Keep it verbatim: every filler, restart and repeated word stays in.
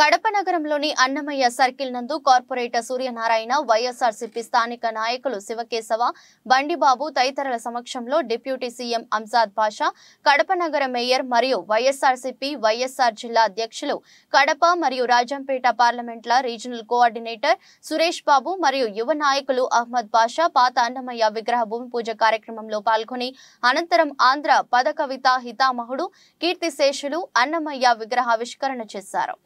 కడప నగరంలోని అన్నమయ్య సర్కిల్ నందు కార్పొరేటర్ సూర్యనారాయణ వైఎస్ఆర్సీపీ స్థానిక నాయకులు శివకేశవ బండిబాబు తైతరల సమక్షంలో డిప్యూటీ సీఎం అంజాద్ పాషా కడప నగర మేయర్ మరియు వైఎస్ఆర్సీపీ వైఎస్ఆర్ జిల్లా అధ్యక్షులు కడప మరియు రాజంపేట పార్లమెంట్ల రీజనల్ కోఆర్డినేటర్ సురేష్ బాబు మరియు యువ నాయకులు అహ్మద్ పాషా పాత అన్నమయ్య విగ్రహ భూమి పూజ కార్యక్రమంలో పాల్గొని అనంతరం ఆంధ్ర పద కవిత హితామహుడు కీర్తిశేషులు అన్నమయ్య విగ్రహావిష్కరణ చేశారు।